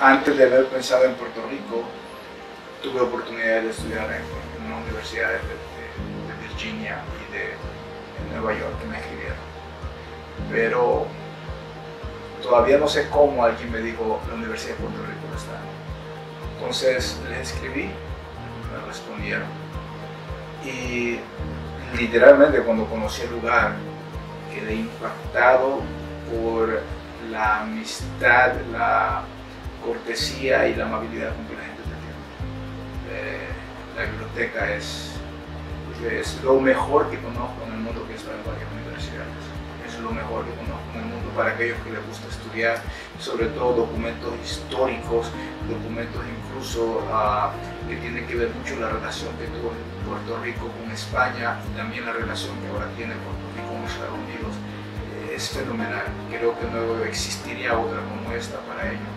antes de haber pensado en Puerto Rico, tuve oportunidad de estudiar en una universidad de Virginia y de Nueva York, que me escribieron. Pero todavía no sé cómo alguien me dijo, la Universidad de Puerto Rico no está. Entonces les escribí, me respondieron. Y literalmente cuando conocí el lugar, quedé impactado por la amistad, la cortesía y la amabilidad con que la gente te tiene. La biblioteca es lo mejor que conozco en el mundo, que está en varias universidades. Es lo mejor que conozco en el mundo para aquellos que les gusta estudiar, sobre todo documentos históricos, documentos incluso que tienen que ver mucho la relación que tuvo Puerto Rico con España y también la relación que ahora tiene Puerto Rico con Estados Unidos. Es fenomenal, creo que no existiría otra como esta para ello.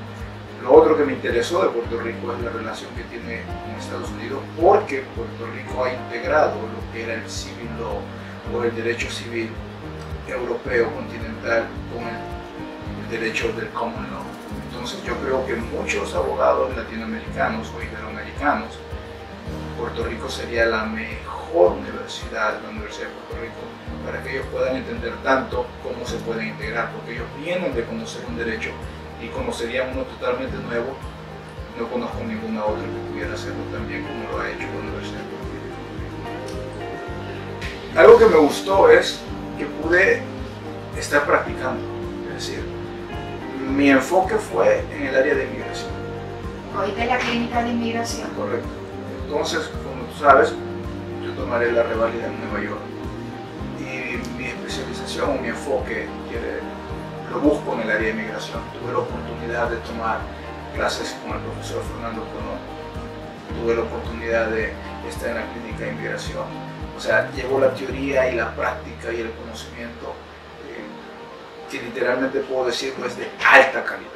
Lo otro que me interesó de Puerto Rico es la relación que tiene con Estados Unidos, porque Puerto Rico ha integrado lo que era el civil law o el derecho civil europeo continental con el derecho del common law. Entonces yo creo que muchos abogados latinoamericanos o iberoamericanos, Puerto Rico sería la mejor universidad, la Universidad de Puerto Rico, para que ellos puedan entender tanto cómo se pueden integrar, porque ellos vienen de conocer un derecho y conocerían uno totalmente nuevo. No conozco ninguna otra que pudiera hacerlo tan bien como lo ha hecho la Universidad de Puerto Rico. Algo que me gustó es que pude estar practicando, es decir, mi enfoque fue en el área de inmigración. Hoy de la clínica de inmigración. Correcto. Entonces, como tú sabes, yo tomaré la reválida en Nueva York. Mi especialización, mi enfoque, lo busco en el área de migración. Tuve la oportunidad de tomar clases con el profesor Fernando Cono. Tuve la oportunidad de estar en la clínica de inmigración. O sea, llevo la teoría y la práctica y el conocimiento que literalmente puedo decirlo es de alta calidad.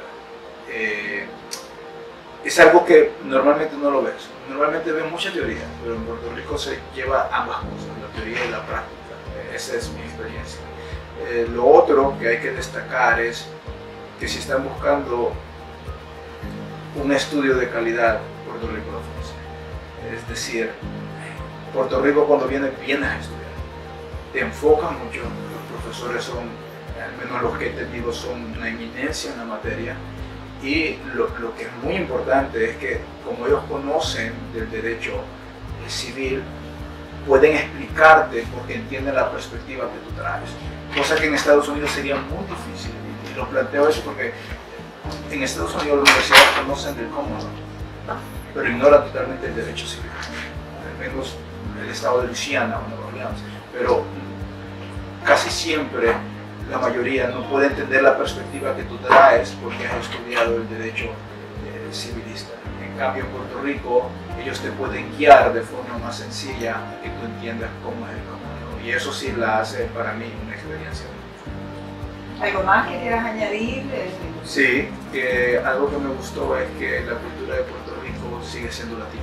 Es algo que normalmente no lo ves. Normalmente ves mucha teoría, pero en Puerto Rico se lleva ambas cosas, la teoría y la práctica. Esa es mi experiencia. Lo otro que hay que destacar es que si están buscando un estudio de calidad, Puerto Rico lo ofrece. Es decir, Puerto Rico cuando vienes a estudiar, te enfocas mucho, los profesores son, al menos los que he tenido, son una eminencia en la materia. Y lo que es muy importante es que como ellos conocen del derecho civil, pueden explicarte porque entienden la perspectiva que tú traes, cosa que en Estados Unidos sería muy difícil. Y lo planteo eso porque en Estados Unidos las universidades conocen del common law, pero ignoran totalmente el derecho civil, al menos el estado de Louisiana o Nueva Orleans, pero casi siempre la mayoría no puede entender la perspectiva que tú traes porque has estudiado el derecho civilista. En cambio en Puerto Rico ellos te pueden guiar de forma más sencilla a que tú entiendas cómo es el common law. Y eso sí la hace para mí una experiencia. ¿Algo más que quieras añadir? Sí, algo que me gustó es que la cultura de Puerto Rico sigue siendo latina.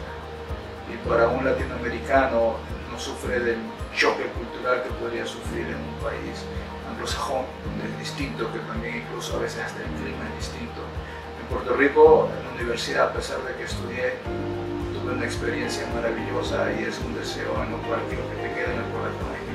Y para un latinoamericano no sufre del choque cultural que podría sufrir en un país anglosajón, donde es distinto, que también incluso a veces hasta el clima es distinto. En Puerto Rico, en la universidad, a pesar de que estudié, tuve una experiencia maravillosa y es un deseo en lo cual quiero que te quede en el corazón.